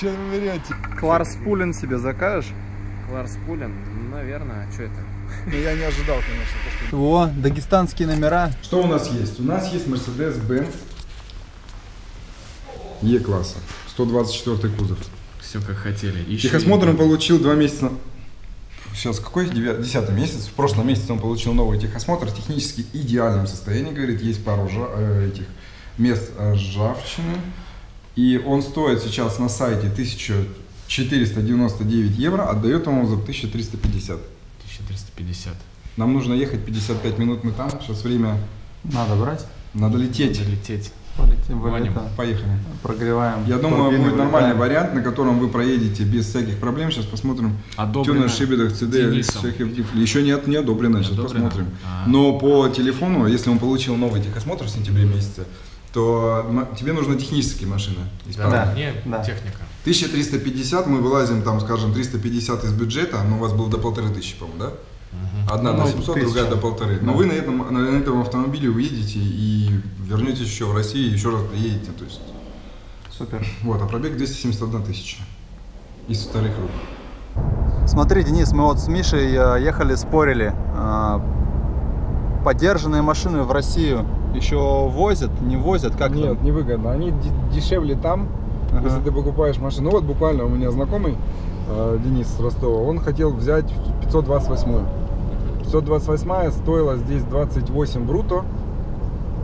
Че вы берете? Кларспулин себе закажешь? Кларспулин? Наверное, а что это? Я не ожидал, конечно. О, дагестанские номера. Что у нас есть? У нас есть Mercedes-Benz Е-класса, 124 кузов. Все как хотели. Техосмотр он получил 2 месяца. Сейчас какой? 10 месяц. В прошлом месяце он получил новый техосмотр. Технически идеальном состоянии, говорит. Есть пару этих мест ржавчины. И он стоит сейчас на сайте 1499 евро. Отдает ему за 1350. 1350. Нам нужно ехать 55 минут. Мы там. Сейчас время... Надо брать. Надо лететь. Надо лететь. Поехали. Прогреваем. Я думаю, будет нормальный вариант, на котором вы проедете без всяких проблем. Сейчас посмотрим. Тюнер Шибедах, CD, еще нет, не одобрено. Сейчас посмотрим. Но по телефону, если он получил новый техосмотр в сентябре месяце, то тебе нужна технические машины. Да, не техника. 1350, мы вылазим там, скажем, 350 из бюджета, но у вас было до 1500, по-моему, да? Одна на 700, другая до 1500. Но вы на этом автомобиле уедете и вернетесь еще в Россию, еще раз приедете. То есть... Супер. Вот, а пробег 271 тысяча из вторых рук. Смотри, Денис, мы вот с Мишей ехали, спорили. Подержанные машины в Россию еще возят, не возят? Как нет, там? Невыгодно. Они дешевле там, если ты покупаешь машину. Вот буквально у меня знакомый, Денис с Ростова, он хотел взять 528-ю. 528-я стоила здесь 28 бруто,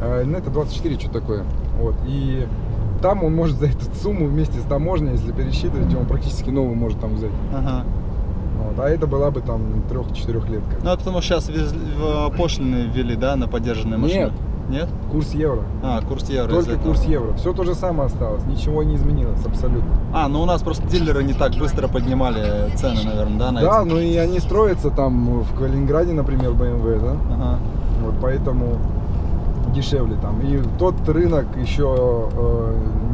ну это 24, что такое. Вот. И там он может за эту сумму вместе с таможней, если пересчитывать, он практически новый может там взять. Ага. Вот. А это была бы там 3-4 летка. Ну это потому что сейчас пошлины ввели, да, на подержанные машины? Нет. Нет? Курс евро. А, курс евро. Только курс евро. Все то же самое осталось. Ничего не изменилось абсолютно. А, ну у нас просто дилеры не так быстро поднимали цены, наверное, да? На да, эти... ну и они строятся там в Калининграде, например, BMW, да? Ага. Вот поэтому дешевле там. И тот рынок еще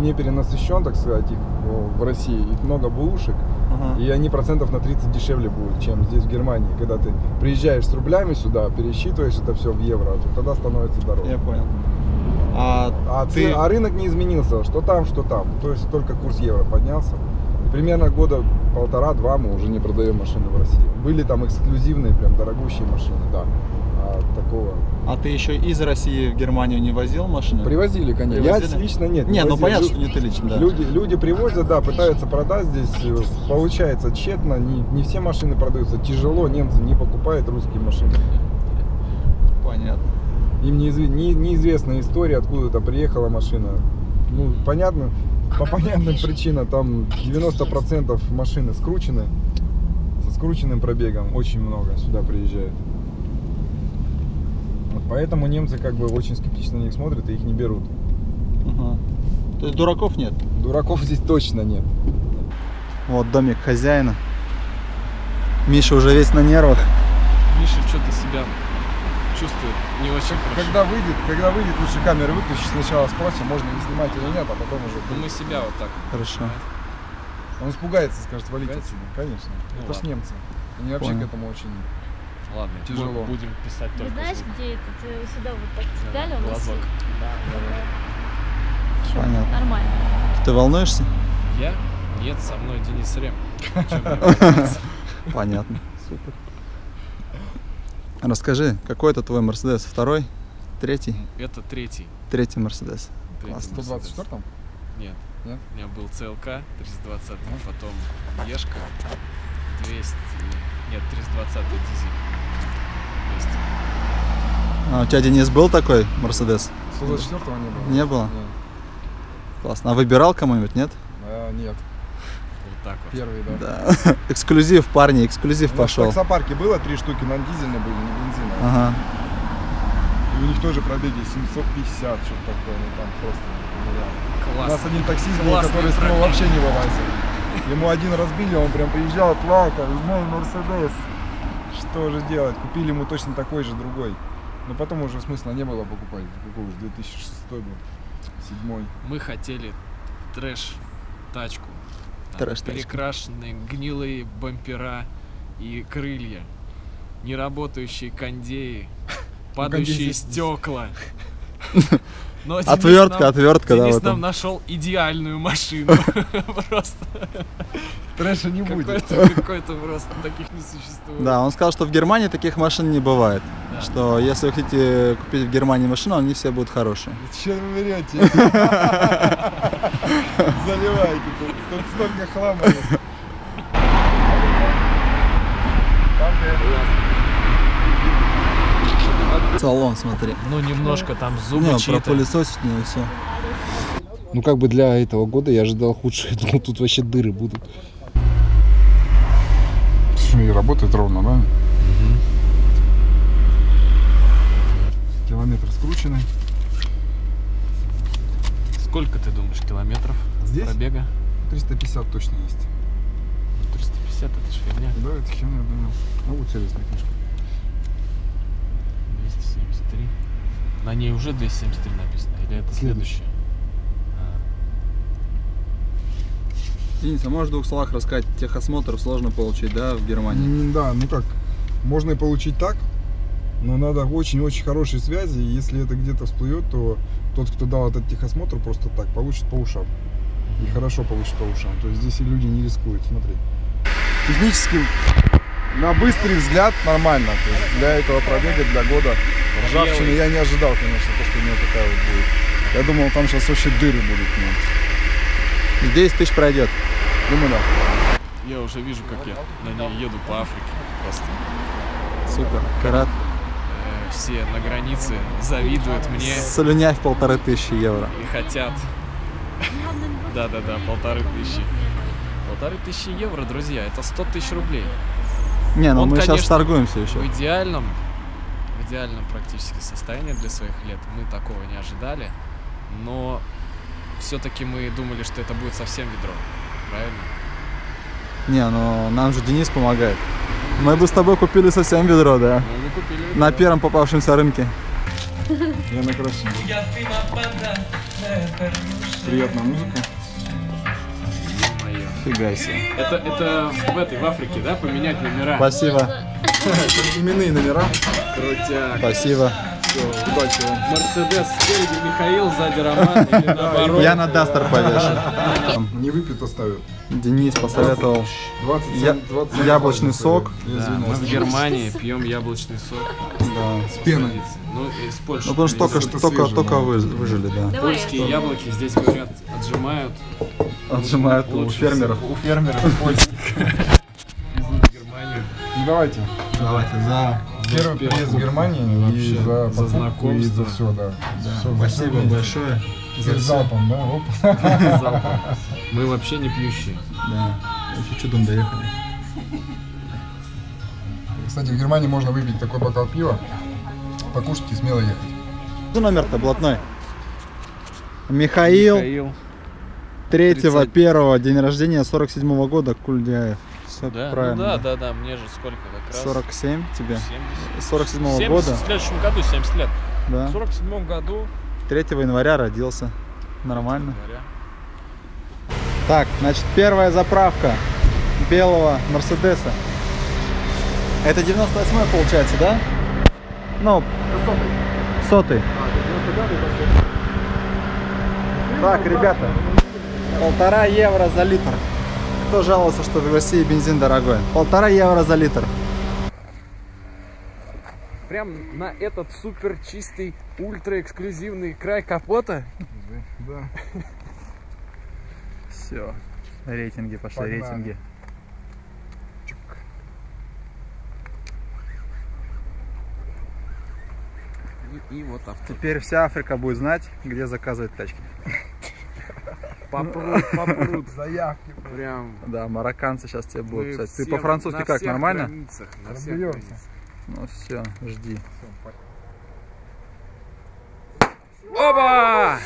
не перенасыщен, так сказать, в России. И много бушек. Ага. И они процентов на 30 дешевле будут, чем здесь в Германии. Когда ты приезжаешь с рублями сюда, пересчитываешь это все в евро, тогда становится дороже. Я понял. А рынок не изменился, что там, то есть только курс евро поднялся. И примерно года 1,5-2 мы уже не продаем машины в России. Были там эксклюзивные, прям дорогущие машины, да. Такого. А ты еще из России в Германию не возил машины? Привозили, конечно. Привозили? Я лично нет. Не, ну понятно, что не ты лично, да. Люди привозят, да, пытаются продать здесь. Получается тщетно, не все машины продаются. Тяжело, немцы не покупают русские машины. Понятно. Им неизвестная история, откуда-то приехала машина. Ну, понятно, по понятным причинам, там 90% машины скручены. Со скрученным пробегом очень много сюда приезжает. Поэтому немцы как бы очень скептично на них смотрят и их не берут. Угу. То есть дураков нет? Дураков здесь точно нет. Вот домик хозяина. Миша уже весь на нервах. Миша что-то себя чувствует не очень хорошо. Когда выйдет, лучше камеры выключить. Сначала спросим, можно ли снимать или нет, а потом уже... Ну мы себя вот так. Хорошо. Понимаете? Он испугается, скажет, валить отсюда. Конечно. Ну, это ж немцы. Они вообще к этому очень... Ладно, тяжело. Будем писать только. Ты знаешь, где это? Сюда вот так цепляли, да, у нас. Да. Понятно. Нормально. Ты волнуешься? Я? Нет, со мной Денис Рем. Понятно. Супер. Расскажи, какой это твой Мерседес? Второй? Третий? Это третий. Третий Мерседес. В 124-м? Нет. Нет. У меня был CLK 320, потом Ешка 200. Нет, 320 дизель. А у тебя, Денис, был такой Мерседес? 124-го не было. Не было? Нет. Классно. А выбирал кому-нибудь, нет? Нет. Вот так вот. Первый, да. Да. Эксклюзив, парни, эксклюзив пошел. В таксопарке было 3 штуки, на дизельные были, не бензиновые. Ага. И у них тоже пробеги 750, что-то такое, ну там просто. Классно. У нас один таксист был, который с него вообще не вылазил. Ему один разбили, он прям приезжал, плакал, мой Мерседес. Что же делать? Купили ему точно такой же, другой. Но потом уже смысла не было покупать. Какой уже 2006 был, 2007. Мы хотели трэш-тачку. Перекрашенные гнилые бампера и крылья. Неработающие кондеи. Падающие стекла. Но отвертка, да. Денис нам нашел идеальную машину. Просто. Трэша не будет. Какой-то просто таких не существует. Да, он сказал, что в Германии таких машин не бывает. Что если вы хотите купить в Германии машину, они все будут хорошие. Че вы берете? Заливайте тут. Тут столько хлама. Салон, смотри. Ну, немножко там зубы чьи-то. Пропылесосить не все. Ну, как бы для этого года я ожидал худшее. Ну, тут вообще дыры будут. Все, и работает ровно, да? Угу. Километр скрученный. Сколько, ты думаешь, километров здесь пробега? 350 точно есть. 350 это же фигня. Да, это фигня, я думаю. Ну, вот сервисная книжка. 273. На ней уже 273 написано? Или это следующее? Денис, а можешь в двух словах рассказать, техосмотр сложно получить, да, в Германии? Да, ну как, можно и получить так, но надо очень-очень хорошие связи, и если это где-то всплывет, то тот, кто дал этот техосмотр, просто так получит по ушам. И хорошо получит по ушам, то есть здесь и люди не рискуют, смотри. Технически, на быстрый взгляд, нормально, то есть для этого пробега, для года ржавчины я не ожидал, конечно, то, что у него такая вот будет. Я думал, там сейчас вообще дыры будут. Ну. 10 тысяч пройдет. Думаю, да. Я уже вижу, как я на ней еду по Африке просто. Супер, карат. Все на границе завидуют мне. Слюняй в 1500 евро. И хотят. Да-да-да, 1500. 1500 евро, друзья, это 100 тысяч рублей. Не, ну мы сейчас торгуемся еще. В идеальном практически состоянии для своих лет. Мы такого не ожидали, но все-таки мы думали, что это будет совсем ведро, правильно? Не, ну нам же Денис помогает. Мы бы с тобой купили совсем ведро, да? Мы бы купили ведро. На первом попавшемся рынке. Я накрашу. Приятная музыка. Фигайся. Это в Африке, да, поменять номера? Спасибо. Именные номера. Крутяк. Спасибо. Мерседес спереди Михаил, сзади Роман, или наоборот. Я на Дастер повешу. Не выпьют, оставят. Денис посоветовал яблочный сок. Мы в Германии пьем яблочный сок. С пеной. Ну, из Польши. Ну, потому что только выжили, да. Польские яблоки здесь, говорят, отжимают. Отжимают у фермеров. У фермеров польских. Везут в Германию. Давайте за первый приезд в Германию и за знакомство. И за все, да. Спасибо большое. За залпом, да? Мы вообще не пьющие. Да. Вообще чудом доехали. Кстати, в Германии можно выпить такой бокал пива, покушать и смело ехать. Что номер-то блатной? Михаил. 3-1, день рождения 47-го года, Кульдяев. Да, ну да, мне же сколько как раз? 47 тебе? 47-го года. В следующем году 70 лет. Да. В 47-м году. 3 января родился. Нормально. Так, значит, первая заправка белого Мерседеса. Это 98-й получается, да? Ну, 100-й. Так, ребята. 1,5 евро за литр. Кто жаловался, что в России бензин дорогой? 1,5 евро за литр. Прям на этот супер чистый, ультра эксклюзивный край капота. Да. Все. Рейтинги пошли, погнали. Рейтинги. Чик. И вот авто. Теперь вся Африка будет знать, где заказывать тачки. Попрут, заявки. Прям. Да, марокканцы сейчас тебе будут писать. Ты по-французски как, нормально? На всех границах. Ну все, жди. Опа!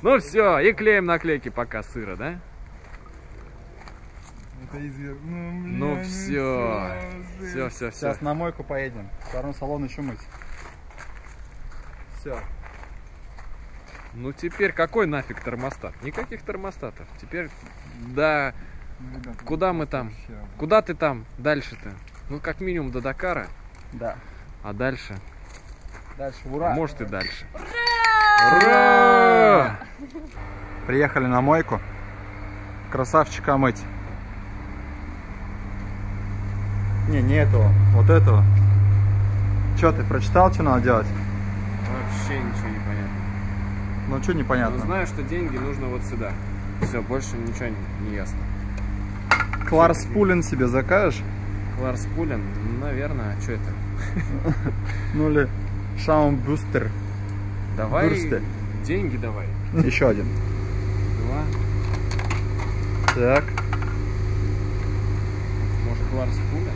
Ну все, и клеим наклейки, пока сыро, да? Ну все. Все. Сейчас на мойку поедем. Второй салон еще мыть. Все. Ну теперь какой нафиг термостат? Никаких термостатов. Теперь, да, куда мы там? Куда ты там дальше-то? Ну как минимум до Дакара. Да. А дальше? Дальше, ура! Может и дальше. Ура! Ура! Приехали на мойку. Красавчика мыть. Не этого, вот этого. Че ты прочитал, что надо делать? Вообще ничего не понятно. Ну что непонятно? Ну, знаю, что деньги нужно вот сюда. Все, больше ничего не ясно. Кларспулин себе закажешь? Кларспулин? Наверное, а что это? Ну ли Шаумбюстер. Давай, Бюстер. Деньги давай. Еще один. Два. Так. Может, Кларспулин?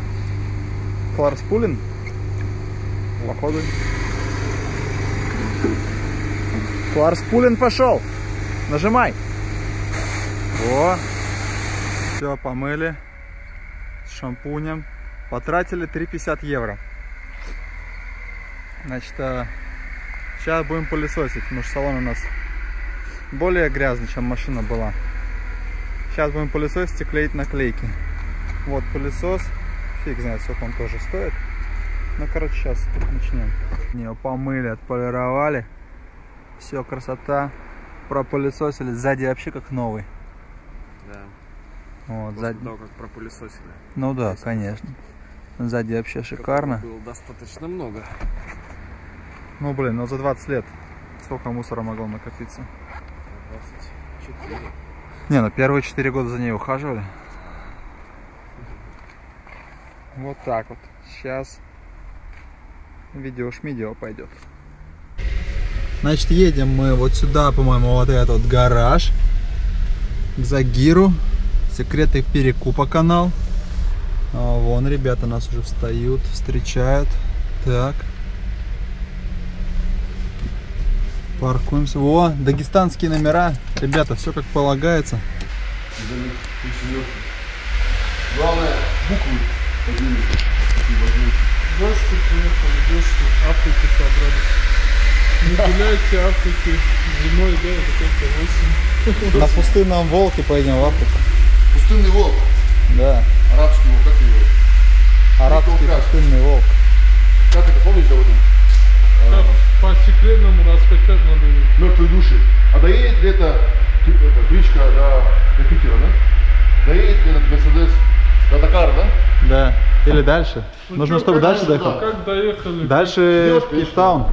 Кларспулин? Походу. Кларспулин пошел. Нажимай. О. Все, помыли. С шампунем. Потратили 3,50 евро. Значит, сейчас будем пылесосить, потому что салон у нас более грязный, чем машина была. Сейчас будем пылесосить и клеить наклейки. Вот пылесос. Фиг знает, сколько он тоже стоит. Ну, короче, сейчас начнем. Ее помыли, отполировали. Все, красота. Пропылесосили. Сзади вообще как новый. Да. Вот, после сзади... того, как пропылесосили. Ну да, здесь конечно. Сзади вообще шикарно. Было достаточно много. Ну, блин, но за 20 лет сколько мусора могло накопиться? 24. Не, ну первые 4 года за ней ухаживали. Вот так вот. Сейчас видео-шмидео пойдет. Значит, едем мы вот сюда, по-моему, вот этот гараж. К Загиру. Секреты перекупа канал. А, вон, ребята нас уже встают, встречают. Так. Паркуемся. О, дагестанские номера. Ребята, все как полагается. Главное, буквы поднимите. Дождь, приехали, дождь, Африки собрались. Не гуляйте Африки, зимой делают только 8. На пустынном волке поедем в Африку. Пустынный волк? Да. Арабский волк, как его? Арабский пустынный волк. Как это, помнишь, да, вот он? По секретному раскачать надо идти. Мертвые души. А доедет ли это бричка до Питера, да? Доедет ли этот Mercedes до Дакара, да? Да. Или дальше. Нужно, чтобы дальше доехали. Как доехали? Дальше Кейптаун.